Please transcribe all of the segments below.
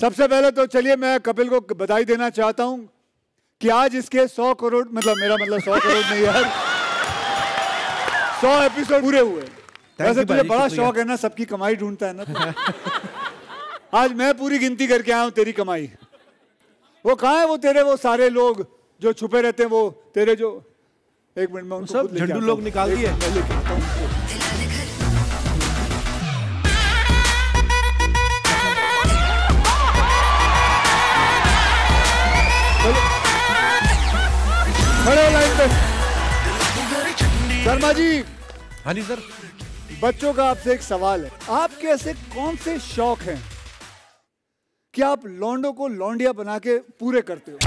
सबसे पहले तो चलिए मैं कपिल को बधाई देना चाहता हूं कि आज इसके 100 करोड़ मेरा मतलब 100 करोड़ नहीं यार 100 एपिसोड पूरे हुए। वैसे तुझे बड़ा शौक है ना, सबकी कमाई ढूंढता है ना। आज मैं पूरी गिनती करके आया हूं तेरी कमाई। वो कहाँ है वो तेरे वो सारे लोग जो छुपे रहते हैं, वो तेरे जो एक मिनट में उन सब झंडू लोग निकाल दिए। खड़े लाइन पे शर्मा जी। हाँ जी सर, बच्चों का आपसे एक सवाल है, आपके ऐसे कौन से शौक हैं कि आप लौंडों को लौंडिया बना के पूरे करते हो?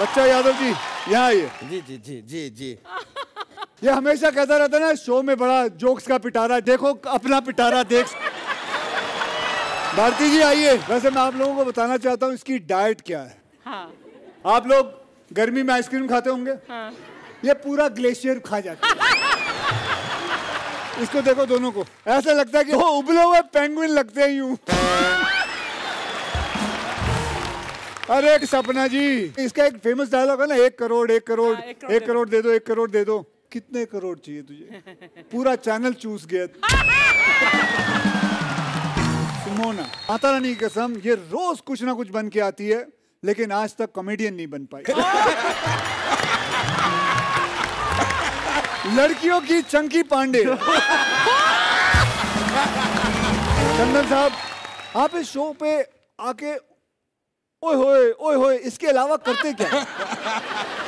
बच्चा यादव जी यहाँ आइए। जी जी जी जी जी, ये हमेशा कहता रहता है ना शो में बड़ा जोक्स का पिटारा, देखो अपना पिटारा देख। भारती जी आइए। वैसे मैं आप लोगों को बताना चाहता हूँ इसकी डाइट क्या है। हाँ। आप लोग गर्मी में आइसक्रीम खाते होंगे। हाँ। ये पूरा ग्लेशियर खा जाता है। इसको देखो, दोनों को ऐसा लगता है कि वो उबले हुए पेंगुइन लगते हैं यूं। अरे सपना जी, इसका एक फेमस डायलॉग है ना, 1 करोड़ 1 करोड़ 1 करोड़ दे दो, 1 करोड़ दे दो। कितने करोड़ चाहिए तुझे? पूरा चैनल चूस गया। सुमोना, माता रानी की कसम, ये रोज कुछ ना कुछ बन के आती है लेकिन आज तक कॉमेडियन नहीं बन पाई। लड़कियों की चंकी पांडे। चंदन साहब, आप इस शो पे आके ओए होए इसके अलावा करते क्या?